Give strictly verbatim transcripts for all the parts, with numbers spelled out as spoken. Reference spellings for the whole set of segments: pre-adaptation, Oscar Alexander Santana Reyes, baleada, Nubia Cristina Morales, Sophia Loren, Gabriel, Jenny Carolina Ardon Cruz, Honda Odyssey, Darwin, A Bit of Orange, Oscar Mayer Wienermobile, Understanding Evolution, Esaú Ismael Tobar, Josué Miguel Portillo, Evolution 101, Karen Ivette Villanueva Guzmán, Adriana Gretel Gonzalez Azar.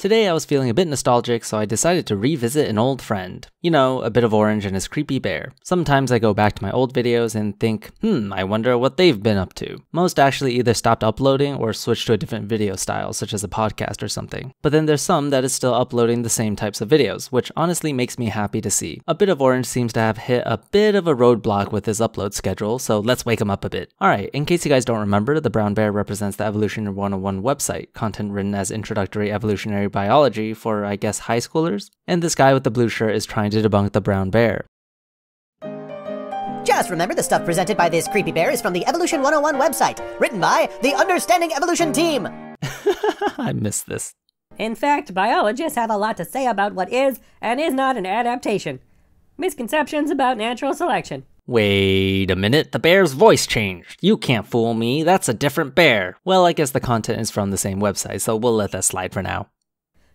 Today I was feeling a bit nostalgic, so I decided to revisit an old friend. You know, A Bit of Orange and his creepy bear. Sometimes I go back to my old videos and think, hmm, I wonder what they've been up to. Most actually either stopped uploading or switched to a different video style, such as a podcast or something. But then there's some that is still uploading the same types of videos, which honestly makes me happy to see. A Bit of Orange seems to have hit a bit of a roadblock with his upload schedule, so let's wake him up a bit. Alright, in case you guys don't remember, the brown bear represents the Evolution one oh one website, content written as introductory evolutionary biology for, I guess, high schoolers. And this guy with the blue shirt is trying to debunk the brown bear. Just remember, the stuff presented by this creepy bear is from the Evolution one oh one website, written by the Understanding Evolution team! I missed this. In fact, biologists have a lot to say about what is and is not an adaptation. Misconceptions about natural selection. Wait a minute, the bear's voice changed. You can't fool me, that's a different bear. Well, I guess the content is from the same website, so we'll let that slide for now.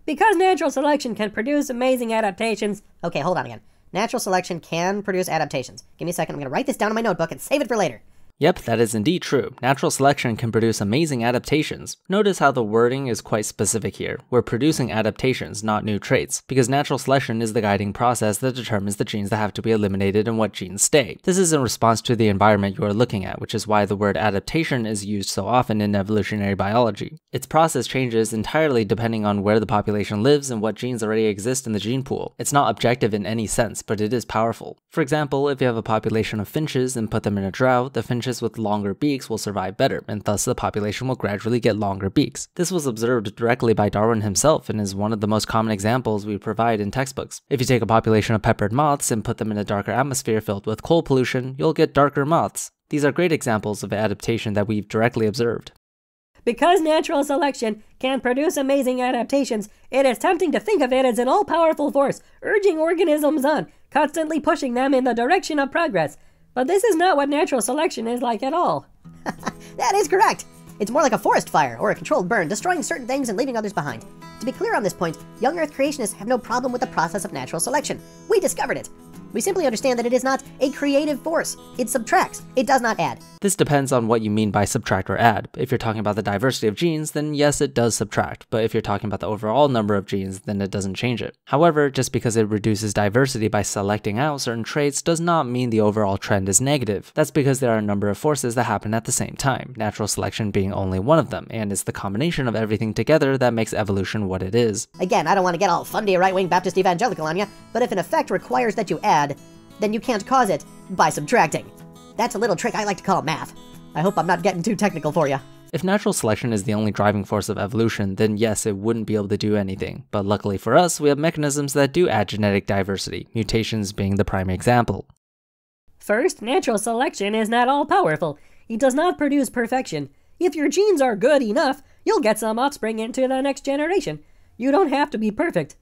Because natural selection can produce amazing adaptations... Okay, hold on again. Natural selection can produce adaptations. Give me a second, I'm gonna write this down in my notebook and save it for later. Yep, that is indeed true. Natural selection can produce amazing adaptations. Notice how the wording is quite specific here. We're producing adaptations, not new traits, because natural selection is the guiding process that determines the genes that have to be eliminated and what genes stay. This is in response to the environment you are looking at, which is why the word adaptation is used so often in evolutionary biology. Its process changes entirely depending on where the population lives and what genes already exist in the gene pool. It's not objective in any sense, but it is powerful. For example, if you have a population of finches and put them in a drought, the finch with longer beaks will survive better, and thus the population will gradually get longer beaks. This was observed directly by Darwin himself and is one of the most common examples we provide in textbooks. If you take a population of peppered moths and put them in a darker atmosphere filled with coal pollution, you'll get darker moths. These are great examples of adaptation that we've directly observed. Because natural selection can produce amazing adaptations, it is tempting to think of it as an all-powerful force, urging organisms on, constantly pushing them in the direction of progress. But this is not what natural selection is like at all. That is correct! It's more like a forest fire or a controlled burn, destroying certain things and leaving others behind. To be clear on this point, young Earth creationists have no problem with the process of natural selection. We discovered it! We simply understand that it is not a creative force. It subtracts. It does not add. This depends on what you mean by subtract or add. If you're talking about the diversity of genes, then yes, it does subtract. But if you're talking about the overall number of genes, then it doesn't change it. However, just because it reduces diversity by selecting out certain traits does not mean the overall trend is negative. That's because there are a number of forces that happen at the same time, natural selection being only one of them, and it's the combination of everything together that makes evolution what it is. Again, I don't want to get all fundy right-wing Baptist evangelical on you, but if an effect requires that you add, then you can't cause it by subtracting. That's a little trick I like to call math. I hope I'm not getting too technical for you. If natural selection is the only driving force of evolution, then yes, it wouldn't be able to do anything. But luckily for us, we have mechanisms that do add genetic diversity, mutations being the prime example. First, natural selection is not all-powerful. It does not produce perfection. If your genes are good enough, you'll get some offspring into the next generation. You don't have to be perfect.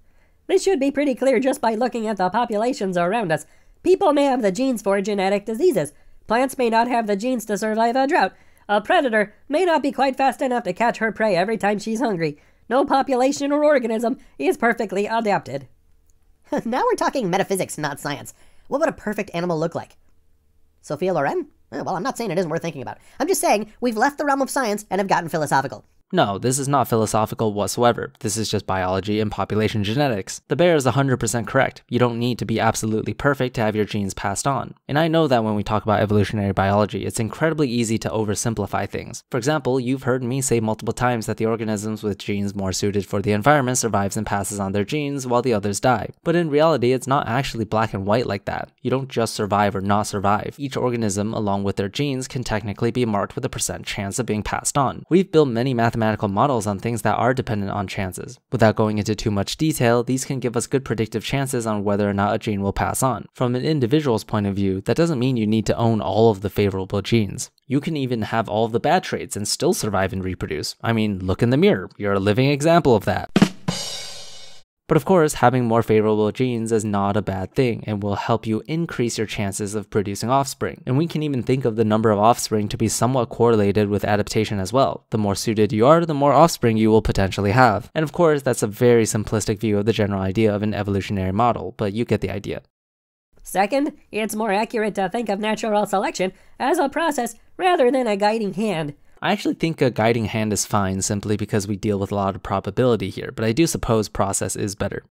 This should be pretty clear just by looking at the populations around us. People may have the genes for genetic diseases. Plants may not have the genes to survive a drought. A predator may not be quite fast enough to catch her prey every time she's hungry. No population or organism is perfectly adapted. Now we're talking metaphysics, not science. What would a perfect animal look like? Sophia Loren? Well, I'm not saying it isn't worth thinking about. I'm just saying we've left the realm of science and have gotten philosophical. No, this is not philosophical whatsoever. This is just biology and population genetics. The bear is one hundred percent correct. You don't need to be absolutely perfect to have your genes passed on. And I know that when we talk about evolutionary biology, it's incredibly easy to oversimplify things. For example, you've heard me say multiple times that the organisms with genes more suited for the environment survives and passes on their genes while the others die. But in reality, it's not actually black and white like that. You don't just survive or not survive. Each organism, along with their genes, can technically be marked with a percent chance of being passed on. We've built many mathematical mathematical models on things that are dependent on chances. Without going into too much detail, these can give us good predictive chances on whether or not a gene will pass on. From an individual's point of view, that doesn't mean you need to own all of the favorable genes. You can even have all of the bad traits and still survive and reproduce. I mean, look in the mirror, you're a living example of that. But of course, having more favorable genes is not a bad thing and will help you increase your chances of producing offspring. And we can even think of the number of offspring to be somewhat correlated with adaptation as well. The more suited you are, the more offspring you will potentially have. And of course, that's a very simplistic view of the general idea of an evolutionary model, but you get the idea. Second, it's more accurate to think of natural selection as a process rather than a guiding hand. I actually think a guiding hand is fine simply because we deal with a lot of probability here, but I do suppose process is better.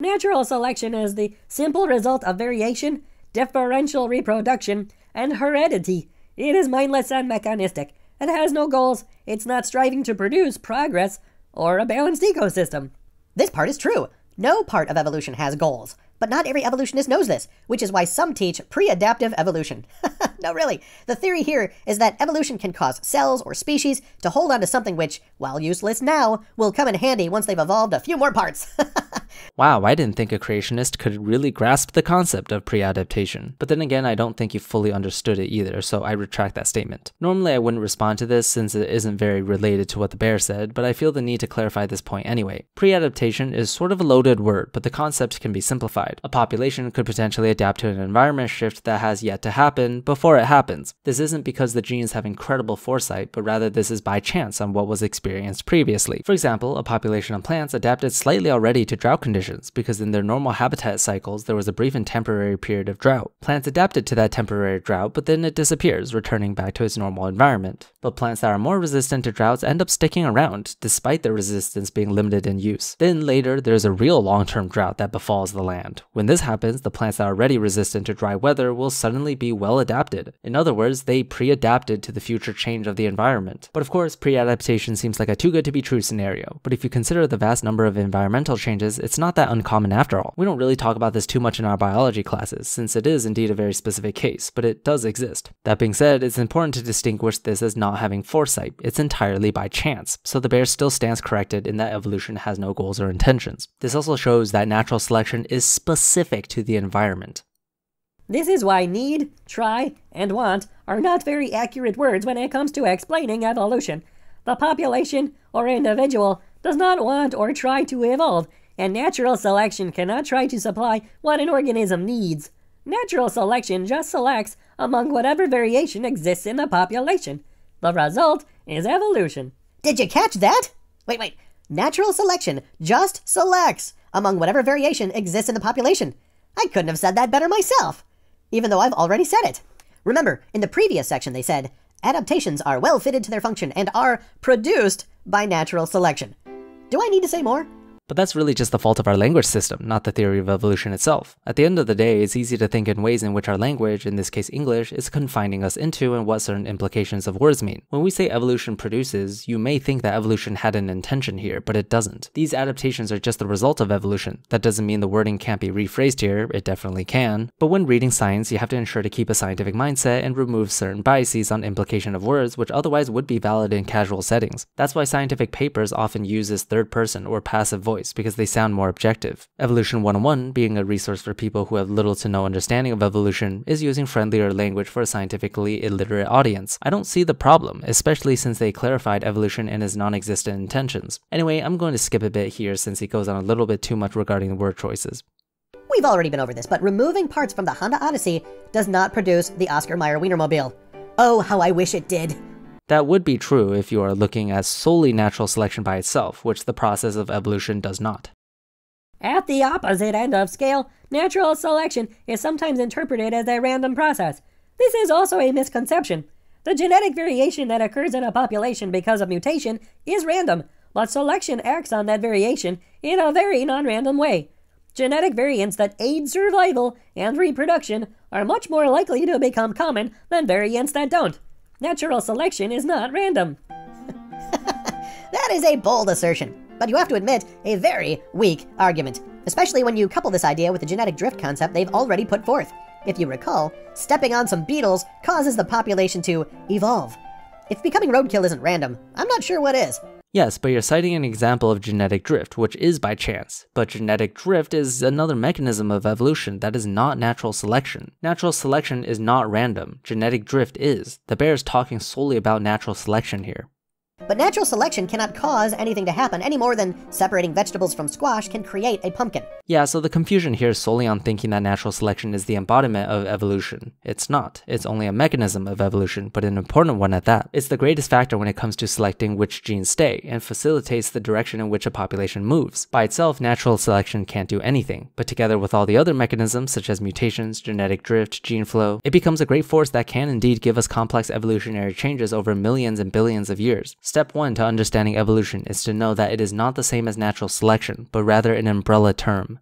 Natural selection is the simple result of variation, differential reproduction, and heredity. It is mindless and mechanistic. It has no goals. It's not striving to produce progress or a balanced ecosystem. This part is true. No part of evolution has goals. But not every evolutionist knows this, which is why some teach pre-adaptive evolution. No, really. The theory here is that evolution can cause cells or species to hold on to something which, while useless now, will come in handy once they've evolved a few more parts. Wow, I didn't think a creationist could really grasp the concept of pre-adaptation. But then again, I don't think you fully understood it either, so I retract that statement. Normally I wouldn't respond to this since it isn't very related to what the bear said, but I feel the need to clarify this point anyway. Pre-adaptation is sort of a loaded word, but the concept can be simplified. A population could potentially adapt to an environment shift that has yet to happen before it happens. This isn't because the genes have incredible foresight, but rather this is by chance on what was experienced previously. For example, a population of plants adapted slightly already to drought conditions, because in their normal habitat cycles there was a brief and temporary period of drought. Plants adapted to that temporary drought, but then it disappears, returning back to its normal environment. But plants that are more resistant to droughts end up sticking around, despite their resistance being limited in use. Then later, there's a real long-term drought that befalls the land. When this happens, the plants that are already resistant to dry weather will suddenly be well adapted. In other words, they pre-adapted to the future change of the environment. But of course, pre-adaptation seems like a too-good-to-be-true scenario, but if you consider the vast number of environmental changes, it's not that uncommon after all. We don't really talk about this too much in our biology classes, since it is indeed a very specific case, but it does exist. That being said, it's important to distinguish this as not having foresight. It's entirely by chance, so the bear still stands corrected in that evolution has no goals or intentions. This also shows that natural selection is specific to the environment. This is why need, try, and want are not very accurate words when it comes to explaining evolution. The population, or individual, does not want or try to evolve, and natural selection cannot try to supply what an organism needs. Natural selection just selects among whatever variation exists in the population. The result is evolution. Did you catch that? Wait, wait. Natural selection just selects among whatever variation exists in the population. I couldn't have said that better myself, even though I've already said it. Remember, in the previous section they said, adaptations are well fitted to their function and are produced by natural selection. Do I need to say more? But that's really just the fault of our language system, not the theory of evolution itself. At the end of the day, it's easy to think in ways in which our language, in this case English, is confining us into and what certain implications of words mean. When we say evolution produces, you may think that evolution had an intention here, but it doesn't. These adaptations are just the result of evolution. That doesn't mean the wording can't be rephrased here, it definitely can. But when reading science, you have to ensure to keep a scientific mindset and remove certain biases on implication of words which otherwise would be valid in casual settings. That's why scientific papers often use this third person or passive voice, because they sound more objective. Evolution one oh one, being a resource for people who have little to no understanding of evolution, is using friendlier language for a scientifically illiterate audience. I don't see the problem, especially since they clarified evolution and its non-existent intentions. Anyway, I'm going to skip a bit here since he goes on a little bit too much regarding word choices. We've already been over this, but removing parts from the Honda Odyssey does not produce the Oscar Mayer Wienermobile. Oh, how I wish it did. That would be true if you are looking at solely natural selection by itself, which the process of evolution does not. At the opposite end of scale, natural selection is sometimes interpreted as a random process. This is also a misconception. The genetic variation that occurs in a population because of mutation is random, but selection acts on that variation in a very non-random way. Genetic variants that aid survival and reproduction are much more likely to become common than variants that don't. Natural selection is not random. That is a bold assertion, but you have to admit, a very weak argument, especially when you couple this idea with the genetic drift concept they've already put forth. If you recall, stepping on some beetles causes the population to evolve. If becoming roadkill isn't random, I'm not sure what is. Yes, but you're citing an example of genetic drift, which is by chance. But genetic drift is another mechanism of evolution that is not natural selection. Natural selection is not random. Genetic drift is. The bear is talking solely about natural selection here. But natural selection cannot cause anything to happen any more than separating vegetables from squash can create a pumpkin. Yeah, so the confusion here is solely on thinking that natural selection is the embodiment of evolution. It's not. It's only a mechanism of evolution, but an important one at that. It's the greatest factor when it comes to selecting which genes stay, and facilitates the direction in which a population moves. By itself, natural selection can't do anything, but together with all the other mechanisms such as mutations, genetic drift, gene flow, it becomes a great force that can indeed give us complex evolutionary changes over millions and billions of years. Step one to understanding evolution is to know that it is not the same as natural selection, but rather an umbrella term.